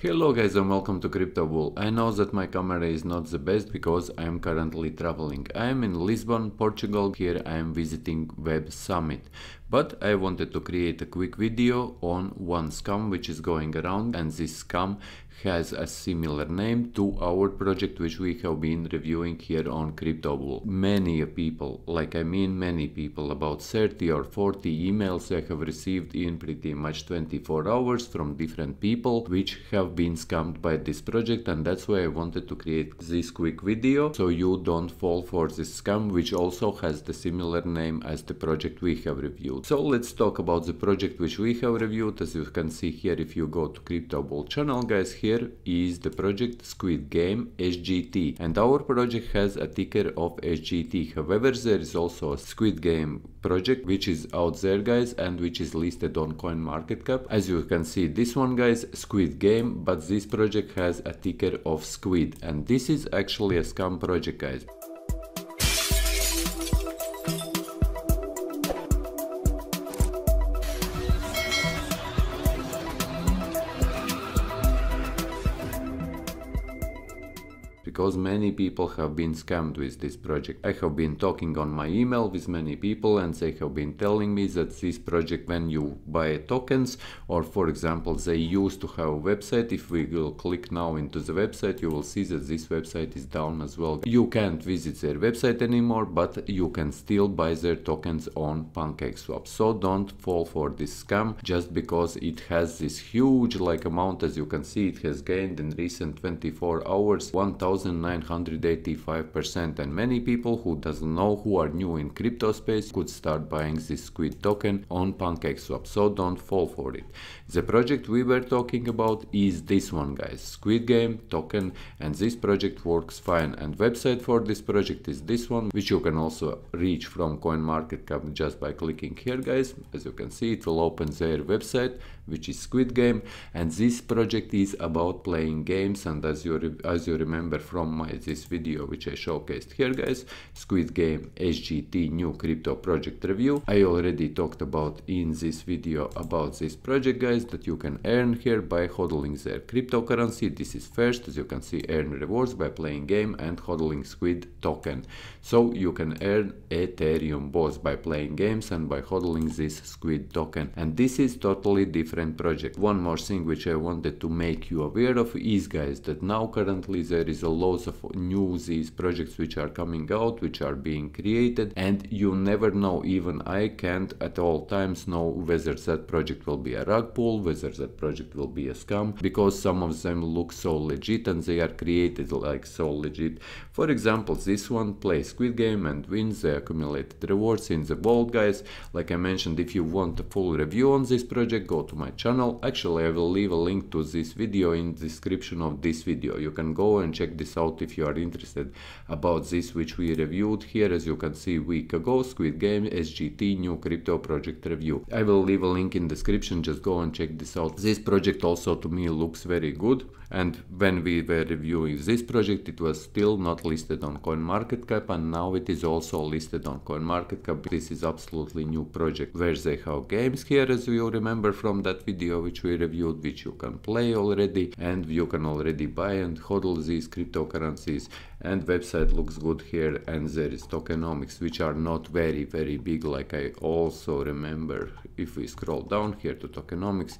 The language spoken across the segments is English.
Hello guys and welcome to Crypto Bull. I know that my camera is not the best because I am currently traveling. I am in Lisbon, Portugal. Here I am visiting Web Summit. But I wanted to create a quick video on one scam which is going around, and this scam has a similar name to our project which we have been reviewing here on CryptoBull. Many people, many people, about 30 or 40 emails I have received in pretty much 24 hours from different people which have been scammed by this project, and that's why I wanted to create this quick video so you don't fall for this scam which also has the similar name as the project we have reviewed. So let's talk about the project which we have reviewed. As you can see here, if you go to CryptoBull channel, guys, here is the project Squid Game SGT, and our project has a ticker of SGT. However, there is also a Squid Game project which is out there, guys, and which is listed on CoinMarketCap. As you can see, this one, guys, Squid Game, but this project has a ticker of Squid, and this is actually a scam project, guys. Because many people have been scammed with this project. I have been talking on my email with many people and they have been telling me that this project, when you buy tokens, or for example they used to have a website, if we will click now into the website you will see that this website is down as well. You can't visit their website anymore, but you can still buy their tokens on PancakeSwap. So don't fall for this scam just because it has this huge amount. As you can see, it has gained in recent 24 hours 1,985%, and many people who doesn't know, who are new in crypto space, could start buying this Squid token on PancakeSwap. So don't fall for it. The project we were talking about is this one, guys, Squid Game Token, and this project works fine, and website for this project is this one, which you can also reach from CoinMarketCap just by clicking here, guys. As you can see, it will open their website, which is Squid Game, and this project is about playing games. And as you remember from this video which I showcased here, guys, Squid Game SGT new crypto project review, I already talked about in this video about this project, guys, that you can earn here by hodling their cryptocurrency. This is first, as you can see, earn rewards by playing game and hodling Squid token. So you can earn Ethereum both by playing games and by hodling this Squid token, and this is totally different project. One more thing which I wanted to make you aware of is, guys, that now currently there is a lots of new these projects which are coming out, which are being created, and you never know. Even I can't at all times know whether that project will be a rug pull, whether that project will be a scam, because some of them look so legit and they are created so legit. For example, this one, play Squid Game and wins the accumulated rewards in the vault, guys. Like I mentioned, if you want a full review on this project, go to my channel. Actually, I will leave a link to this video in the description of this video. You can go and check this out if you are interested about this which we reviewed here, as you can see, a week ago, Squid Game SGT new crypto project review. I will leave a link in description, just go and check this out. This project also to me looks very good, and when we were reviewing this project it was still not listed on CoinMarketCap, and now it is also listed on CoinMarketCap. This is absolutely new project where they have games here, as you remember from that video which we reviewed, which you can play already, and you can already buy and hodl these cryptocurrencies, and website looks good here, and there is tokenomics which are not very big. Like I also remember, if we scroll down here to tokenomics,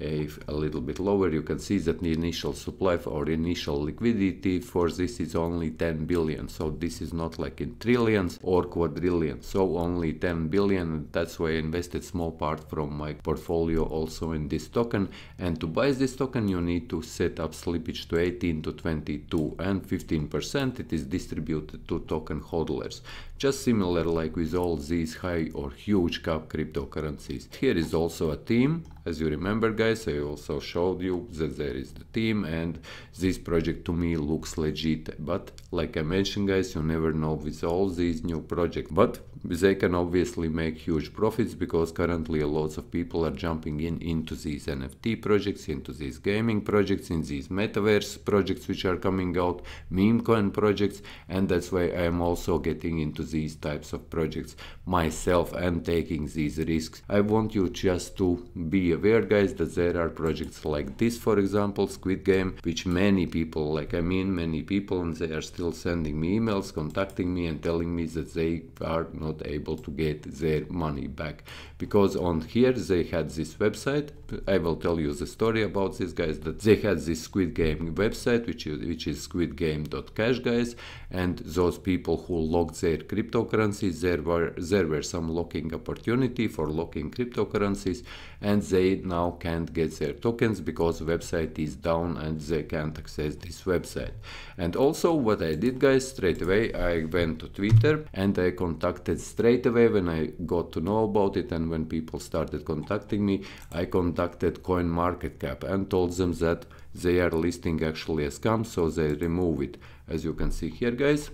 if a little bit lower, you can see that the initial supply or initial liquidity for this is only 10 billion. So this is not like in trillions or quadrillions, so only 10 billion. That's why I invested small part from my portfolio also in this token, and to buy this token you need to set up slippage to 18 to 22, and 15% it is distributed to token hodlers, just similar like with all these high or huge cap cryptocurrencies. Here is also a team, as you remember, guys, I also showed you that there is the team, and this project to me looks legit. But like I mentioned, guys, you never know with all these new projects, but they can obviously make huge profits because currently lots of people are jumping in into these NFT projects, into these gaming projects, in these metaverse projects which are coming out, meme coin projects, and that's why I am also getting into these types of projects myself and taking these risks. I want you just to be aware, guys, that there are projects like this, for example, Squid Game, which many people, many people, and they are still sending me emails, contacting me and telling me that they are not able to get their money back. Because on here they had this website, I will tell you the story about this, guys, that they had this Squid Game website, which is squidgame.cash, guys, and those people who locked their cryptocurrencies, there were some locking opportunity for locking cryptocurrencies, and they now can't get their tokens because website is down and they can't access this website. And also what I did, guys, straight away I went to Twitter and I contacted straight away when I got to know about it, and when people started contacting me, I contacted CoinMarketCap and told them that they are listing actually a scam, so they remove it. As you can see here, guys,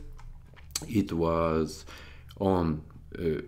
it was on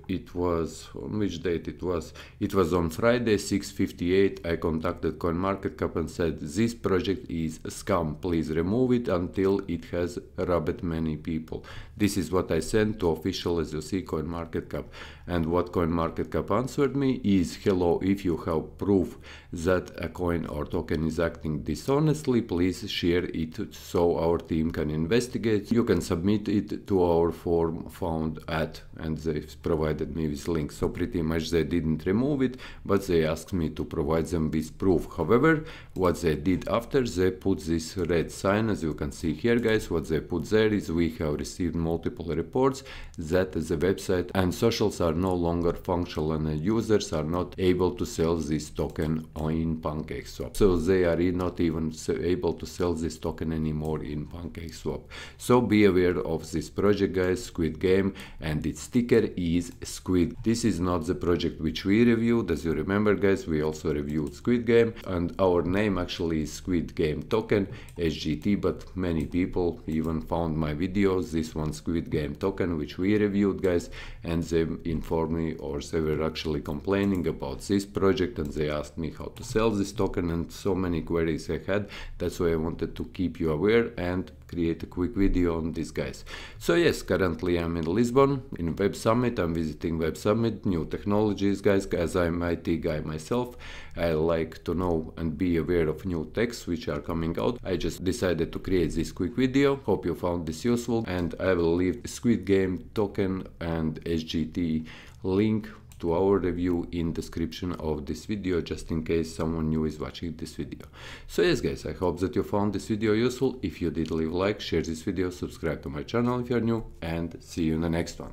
which date it was? It was on Friday 6:58. I contacted CoinMarketCap and said this project is a scam, please remove it until it has robbed many people. This is what I sent to official, as you see, CoinMarketCap, and what CoinMarketCap answered me is, hello, if you have proof that a coin or token is acting dishonestly, please share it so our team can investigate. You can submit it to our form found at, and they provided me with links. So pretty much they didn't remove it, but they asked me to provide them with proof. However, what they did after, they put this red sign, as you can see here, guys, what they put there is, we have received multiple reports that the website and socials are no longer functional and users are not able to sell this token in PancakeSwap. So they are not even able to sell this token anymore in PancakeSwap. So be aware of this project, guys, Squid Game, and its ticker is Squid. This is not the project which we reviewed. As you remember, guys, we also reviewed Squid Game, and our name actually is Squid Game Token SGT, but many people even found my videos, this one Squid Game Token, which we reviewed, guys, and they informed me, or they were actually complaining about this project, and they asked me how to sell this token, and so many queries I had. That's why I wanted to keep you aware and create a quick video on this, guys. So yes, currently I'm in Lisbon in Web Summit. I'm visiting Web Summit, new technologies, guys, as I'm IT guy myself. I like to know and be aware of new techs which are coming out. I just decided to create this quick video. Hope you found this useful, and I will leave Squid Game Token and SGT link to our review in description of this video, just in case someone new is watching this video. So yes, guys, I hope that you found this video useful. If you did, leave a like, share this video, subscribe to my channel if you're new, and see you in the next one.